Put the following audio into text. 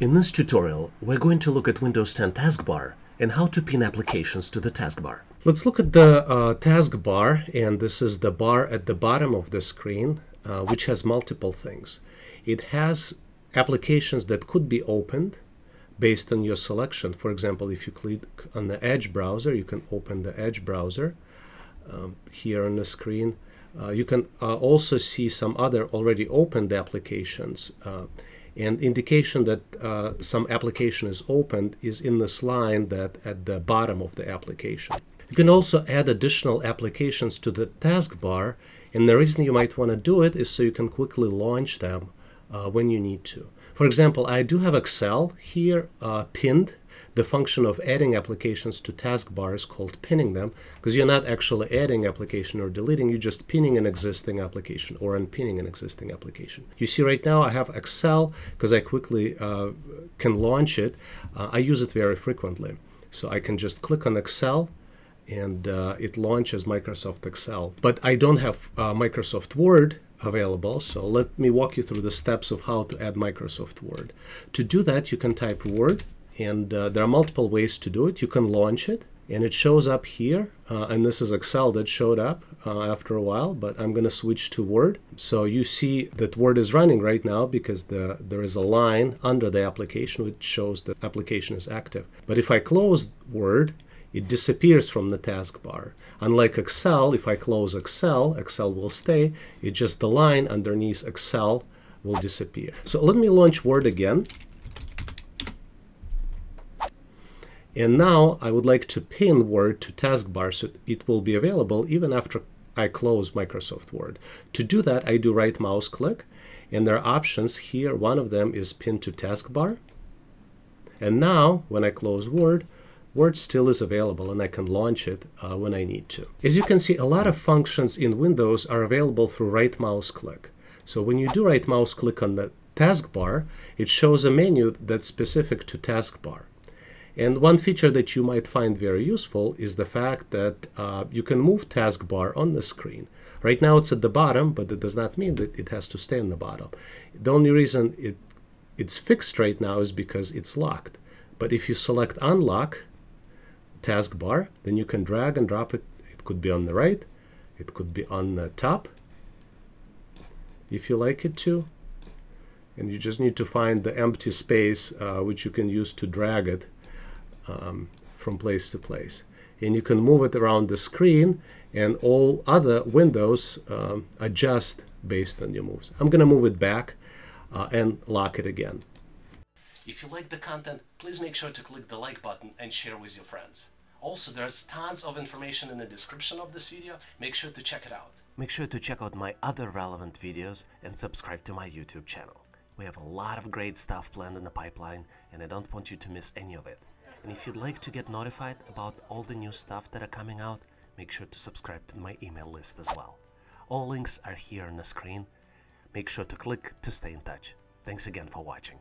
In this tutorial, we're going to look at Windows 10 Taskbar and how to pin applications to the taskbar. Let's look at the taskbar, and this is the bar at the bottom of the screen, which has multiple things. It has applications that could be opened based on your selection. For example, if you click on the Edge browser, you can open the Edge browser here on the screen. You can also see some other already opened applications. And indication that some application is opened is in this line that at the bottom of the application. You can also add additional applications to the taskbar, and the reason you might want to do it is so you can quickly launch them when you need to. For example, I do have Excel here pinned. The function of adding applications to taskbar is called pinning them, because you're not actually adding application or deleting, you're just pinning an existing application or unpinning an existing application. You see right now I have Excel because I quickly can launch it. I use it very frequently. So I can just click on Excel and it launches Microsoft Excel. But I don't have Microsoft Word available, so let me walk you through the steps of how to add Microsoft Word. To do that, you can type Word. And there are multiple ways to do it. You can launch it, and it shows up here. And this is Excel that showed up after a while, but I'm going to switch to Word. So you see that Word is running right now because there is a line under the application which shows the application is active. But if I close Word, it disappears from the taskbar. Unlike Excel, if I close Excel, Excel will stay. It's just the line underneath Excel will disappear. So let me launch Word again. And now I would like to pin Word to taskbar so it will be available even after I close Microsoft Word. To do that, I do right mouse click, and there are options here. One of them is pin to taskbar. And now when I close Word, Word still is available, and I can launch it when I need to. As you can see, a lot of functions in Windows are available through right mouse click. So when you do right mouse click on the taskbar, it shows a menu that's specific to taskbar. And one feature that you might find very useful is the fact that you can move taskbar on the screen. Right now it's at the bottom, but that does not mean that it has to stay on the bottom. The only reason it's fixed right now is because it's locked. But if you select unlock taskbar, then you can drag and drop it. It could be on the right, it could be on the top, if you like it to. And you just need to find the empty space which you can use to drag it from place to place, and you can move it around the screen, and all other windows adjust based on your moves. I'm going to move it back and lock it again. If you like the content, please make sure to click the like button and share with your friends. Also, there's tons of information in the description of this video. Make sure to check it out. Make sure to check out my other relevant videos and subscribe to my YouTube channel. We have a lot of great stuff planned in the pipeline, and I don't want you to miss any of it. And if you'd like to get notified about all the new stuff that are coming out, make sure to subscribe to my email list as well. All links are here on the screen. Make sure to click to stay in touch. Thanks again for watching.